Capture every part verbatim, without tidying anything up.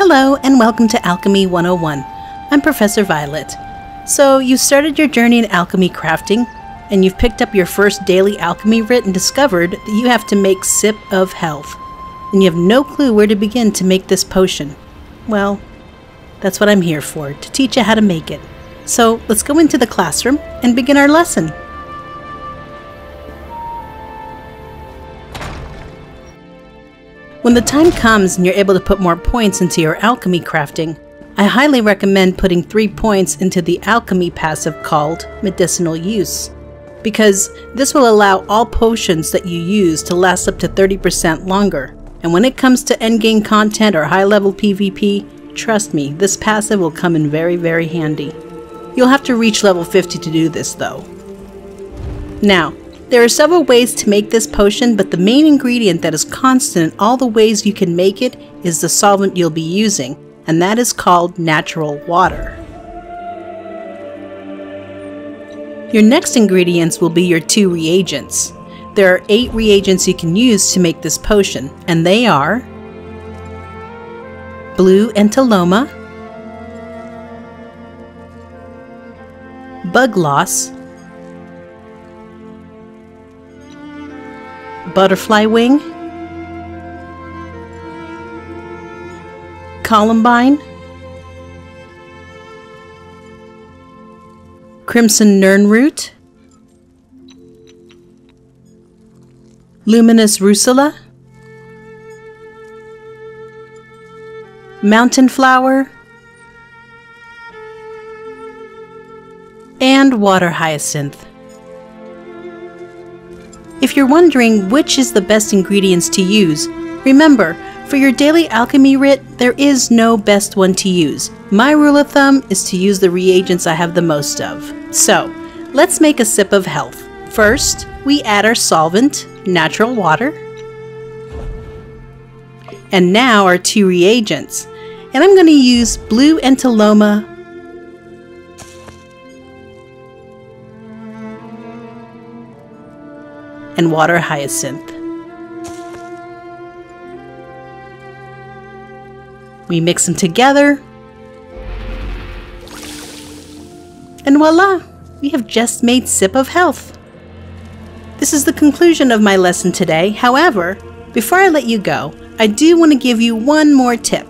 Hello and welcome to Alchemy one oh one. I'm Professor Violet. So you started your journey in alchemy crafting, and you've picked up your first daily alchemy writ and discovered that you have to make Sip of Health, and you have no clue where to begin to make this potion. Well, that's what I'm here for, to teach you how to make it. So let's go into the classroom and begin our lesson. When the time comes and you're able to put more points into your alchemy crafting, I highly recommend putting three points into the alchemy passive called Medicinal Use, because this will allow all potions that you use to last up to thirty percent longer. And when it comes to endgame content or high level PvP, trust me, this passive will come in very, very handy. You'll have to reach level fifty to do this though. Now, there are several ways to make this potion, but the main ingredient that is constant in all the ways you can make it is the solvent you'll be using, and that is called natural water. Your next ingredients will be your two reagents. There are eight reagents you can use to make this potion, and they are blue Enteloma, bugloss, butterfly wing, columbine, crimson nernroot, luminous rusula, mountain flower, and water hyacinth. If you're wondering which is the best ingredients to use, remember, for your daily alchemy writ, there is no best one to use. My rule of thumb is to use the reagents I have the most of. So, let's make a sip of health. First, we add our solvent, natural water, and now our two reagents. And I'm going to use blue Enteloma, and water hyacinth. We mix them together, and voila! We have just made Sip of Health. This is the conclusion of my lesson today. However, before I let you go, I do want to give you one more tip.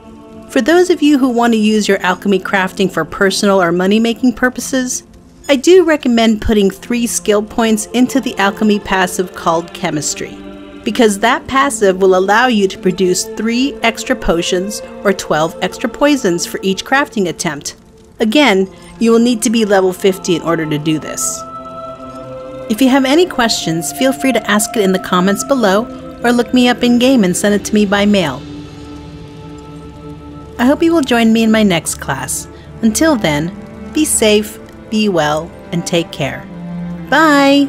For those of you who want to use your alchemy crafting for personal or money-making purposes, I do recommend putting three skill points into the alchemy passive called Chemistry, because that passive will allow you to produce three extra potions or twelve extra poisons for each crafting attempt. Again, you will need to be level fifty in order to do this. If you have any questions, feel free to ask it in the comments below or look me up in game and send it to me by mail. I hope you will join me in my next class. Until then, be safe, be well, and take care. Bye!